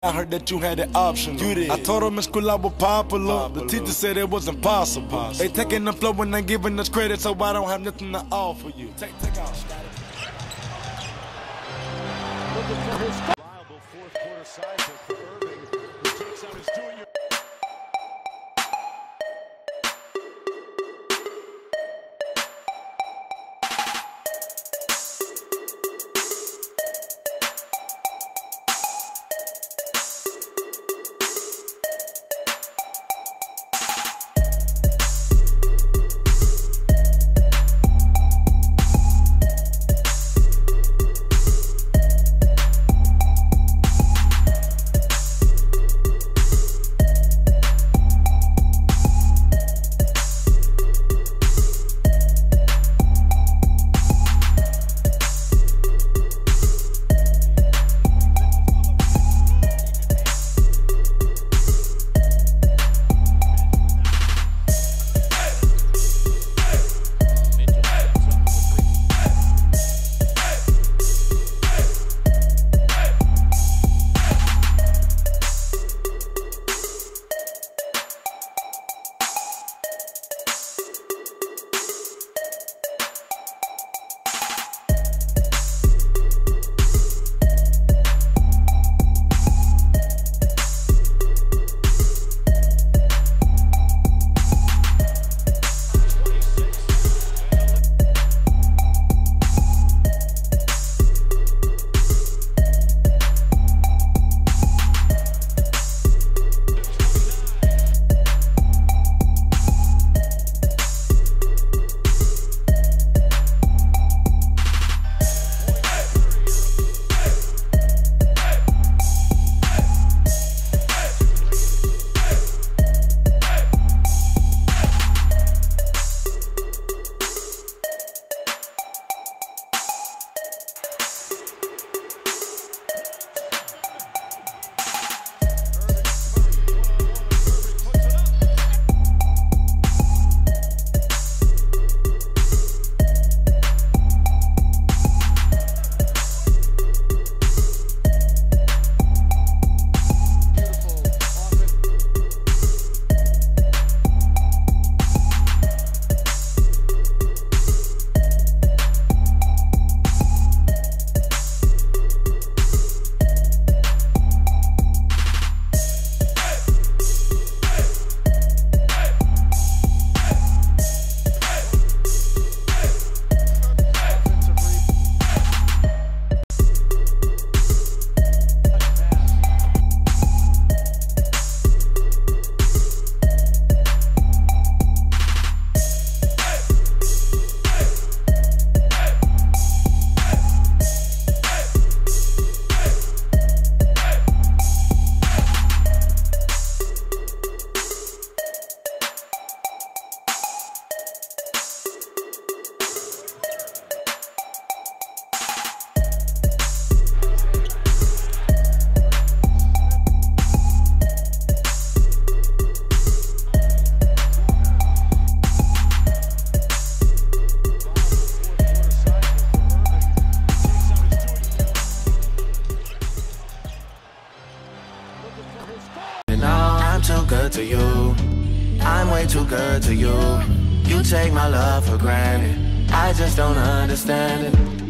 I heard that you had an option. You did. I told them in school I was popular. The teacher said it was impossible. They taking the flow and not giving us credit, so I don't have nothing to offer you. Take off. Looking for his reliable fourth quarter side for Irving, who takes out his junior. I'm too good to you, I'm way too good to you. You take my love for granted, I just don't understand it.